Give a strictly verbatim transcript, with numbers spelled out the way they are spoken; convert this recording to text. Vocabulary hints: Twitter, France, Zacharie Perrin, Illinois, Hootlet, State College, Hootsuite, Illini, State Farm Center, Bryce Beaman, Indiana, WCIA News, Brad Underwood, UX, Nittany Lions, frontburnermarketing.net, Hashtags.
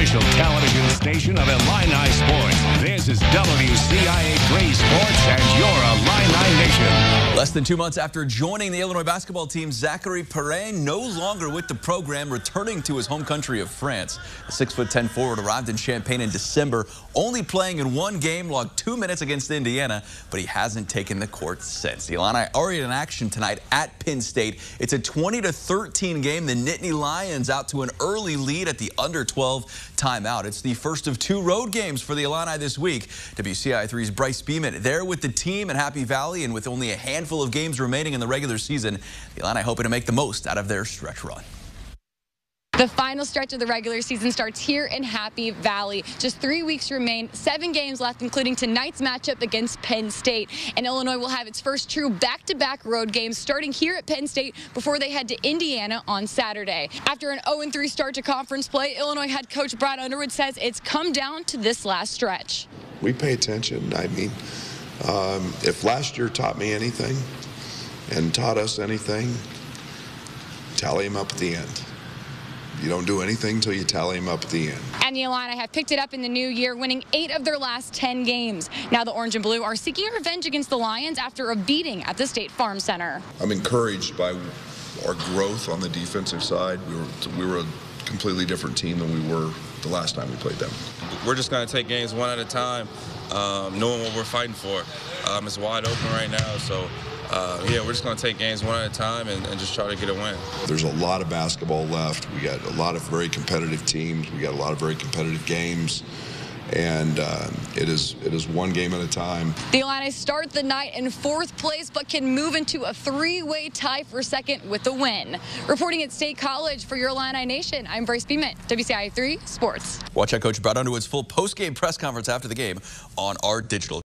official television station of Illini Sports. This is W C I A Gray Sports and your Illini Nation. Less than two months after joining the Illinois basketball team, Zacharie Perrin, no longer with the program, returning to his home country of France. A six foot ten forward arrived in Champaign in December, only playing in one game, logged two minutes against Indiana, but he hasn't taken the court since. The Illini already in action tonight at Penn State. It's a twenty to thirteen game. The Nittany Lions out to an early lead at the under twelve timeout. It's the first of two road games for the Illini this week. W C I A three's Bryce Beaman there with the team in Happy Valley, and with only a handful of games remaining in the regular season, the Illini hoping to make the most out of their stretch run. The final stretch of the regular season starts here in Happy Valley. Just three weeks remain, seven games left, including tonight's matchup against Penn State. And Illinois will have its first true back-to-back road game starting here at Penn State before they head to Indiana on Saturday. After an oh and three start to conference play, Illinois head coach Brad Underwood says it's come down to this last stretch. We pay attention. I mean, um, if last year taught me anything and taught us anything, tally them up at the end. You don't do anything until you tally them up at the end. And the Illini have picked it up in the new year, winning eight of their last ten games. Now the Orange and Blue are seeking revenge against the Lions after a beating at the State Farm Center. I'm encouraged by our growth on the defensive side. We were, we were a completely different team than we were the last time we played them. We're just going to take games one at a time, um, knowing what we're fighting for. Um, it's wide open right now, so... Uh, yeah, we're just going to take games one at a time and, and just try to get a win. There's a lot of basketball left. We got a lot of very competitive teams. We got a lot of very competitive games. And uh, it is it is one game at a time. The Illini start the night in fourth place, but can move into a three-way tie for second with the win. Reporting at State College for your Illini Nation, I'm Bryce Beaman, W C I A three Sports. Watch out Coach Brad Underwood's full post-game press conference after the game on our digital.